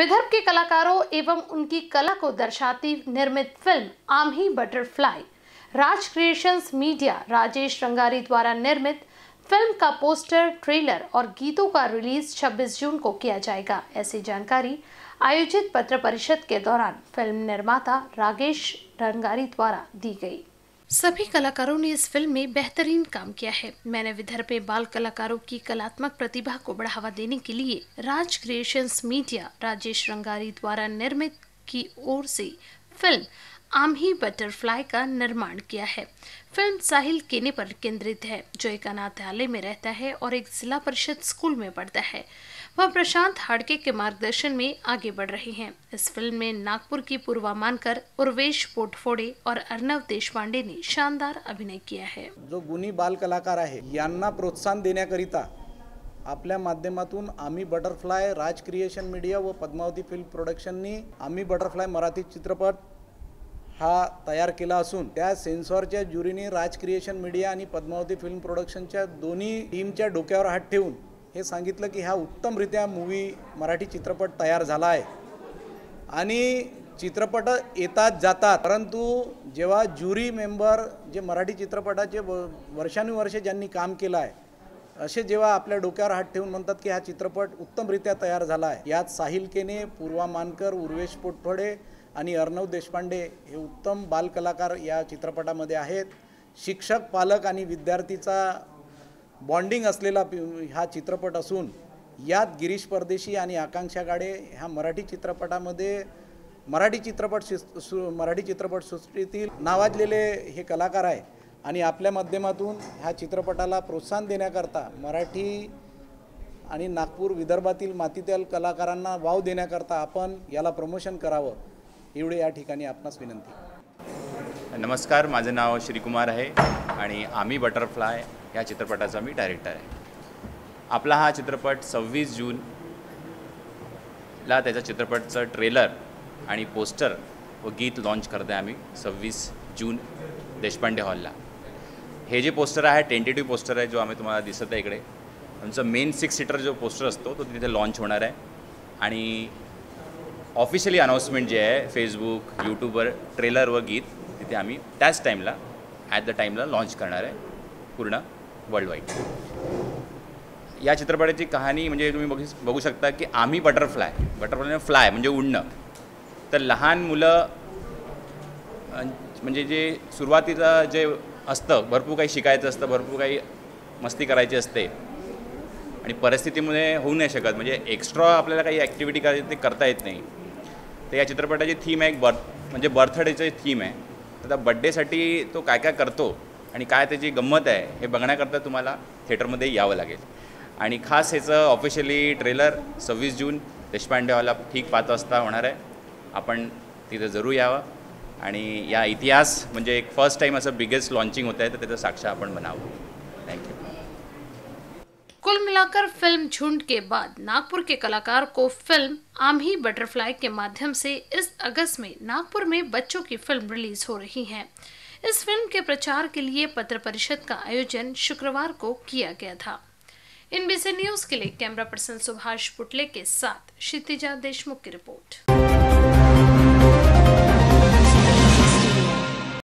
विदर्भ के कलाकारों एवं उनकी कला को दर्शाती निर्मित फिल्म आम्ही butterfly Raj creations media Rajesh Rangari द्वारा निर्मित फिल्म का पोस्टर, ट्रेलर और गीतों का रिलीज 26 जून को किया जाएगा। ऐसी जानकारी आयोजित पत्र परिषद के दौरान फिल्म निर्माता राजेश रंगारी द्वारा दी गई। सभी कलाकारों ने इस फिल्म में बेहतरीन काम किया है। मैंने विदर्भ में बाल कलाकारों की कलात्मक प्रतिभा को बढ़ावा देने के लिए राज क्रिएशंस मीडिया राजेश रंगारी द्वारा निर्मित की ओर से फिल्म आम्ही बटरफ्लाई का निर्माण किया है। फिल्म साहिल केने पर केंद्रित है, जो एक अनाथालय में रहता है और एक जिला परिषद स्कूल में पढ़ता है। वह प्रशांत हाड़के के मार्गदर्शन में आगे बढ़ रहे हैं। इस फिल्म में नागपुर की पूर्वा मानकर, उर्वेश पोटफोड़े और अर्नव देशपांडे ने शानदार अभिनय किया है। जो गुणी बाल कलाकार है यांना प्रोत्साहन देण्याकरिता आपल्या माध्यमातून आम्ही बटरफ्लाई राज क्रिएशन मीडिया व पदमावती फिल्म प्रोडक्शननी आम्ही बटरफ्लाई मराठी चित्रपट हा तयार केला असून त्या सेन्सॉरच्या ज्युरीने राज क्रिएशन मीडिया आणि पद्मावती फिल्म प्रोडक्शनच्या दोन्ही टीमच्या डोक्यावर हात ठेवून हे सांगितलं की हा उत्तमरित्या मूवी मराठी चित्रपट तयार झाला आहे। आणि चित्रपट येतात जातात, परंतु जेव्हा ज्युरी मेंबर जे मराठी चित्रपटाचे वर्षानुवर्षे ज्यांनी काम केलं आहे असे जेव्हा आपल्या डोक्यावर हात ठेवून म्हणतात की हा चित्रपट उत्तमरित्या तयार झाला आहे, यात साहिल केने, पूर्वा मानकर, उर्वेश पोटफोड़े आणि अर्णव देशपांडे हे उत्तम बालकलाकार या चित्रपटामध्ये आहेत। शिक्षक, पालक आणि विद्यार्थीचा बॉन्डिंग असलेला हा चित्रपट असून यात गिरीश परदेशी आणि आकांक्षा गाडे ह्या मराठी चित्रपटामध्ये मराठी चित्रपट सृष्टीतील नावाजलेले हे कलाकार आहे आणि आपल्या माध्यमातून ह्या चित्रपटाला प्रोत्साहन देण्याकरता मराठी आणि नागपूर विदर्भातील मातीतील कलाकारांना वाव देण्याकरता आपण याला प्रमोशन करावं एवढे या ठिकाणी आपणास विनंती। नमस्कार, माझे नाव श्रीकुमार आहे आणि आम्ही बटरफ्लाय या चित्रपटाचा मी डायरेक्टर आहे। आपला हा चित्रपट 26 जूनला त्याचा चित्रपटचं ट्रेलर आणि पोस्टर व गीत लॉन्च करते आम्ही 26 जून देशपांडे हॉलला। हे जे पोस्टर आहे टेंटेटिव्ह पोस्टर आहे, जो आम्ही तुम्हाला दिसत आहे इकडे आमचा मेन 6 सीटर जो पोस्टर असतो तो तिथे लॉन्च होणार आहे आणि ऑफिशियली अनाउन्समेंट जे आहे फेसबुक, यूट्यूबवर ट्रेलर व गीत तिथे आम्ही त्याच टाईमला ॲट द टाईमला लॉन्च करणार आहे पूर्ण वर्ल्ड वाईड। या चित्रपटाची कहाणी म्हणजे तुम्ही बघू शकता की आम्ही बटरफ्लाय फ्लाय म्हणजे उडणं, तर लहान मुलं म्हणजे जे सुरुवातीला जे असतं भरपूर काही शिकायचं असतं, भरपूर काही मस्ती करायची असते आणि परिस्थितीमुळे होऊ नाही शकत, म्हणजे एक्स्ट्रा आपल्याला काही ॲक्टिव्हिटी करायची ते करता येत नाही। तर या चित्रपटाची थीम आहे एक बर्थडेची थीम आहे, तर त्या बड्डेसाठी तो काय काय करतो आणि काय त्याची गंमत आहे हे बघण्याकरता तुम्हाला थिएटरमध्ये यावं लागेल। आणि खास ह्याचं ऑफिशियली ट्रेलर 26 जून देशपांडे हॉलला ठीक 5 वाजता होणार आहे, आपण तिथे जरूर यावं आणि या इतिहास म्हणजे एक फर्स्ट टाईम असं बिगेस्ट लॉन्चिंग होत आहे तर त्याचं साक्ष आपण बनावं। थँक्यू। कुल मिलाकर फिल्म झुंड के बाद नागपुर के कलाकार को फिल्म आम्ही बटरफ्लाई के माध्यम से इस अगस्त में नागपुर में बच्चों की फिल्म रिलीज हो रही है। इस फिल्म के प्रचार के लिए पत्र परिषद का आयोजन शुक्रवार को किया गया था। इनबीसी न्यूज के लिए कैमरा पर्सन सुभाष पुटले के साथ क्षितिजा देशमुख की रिपोर्ट।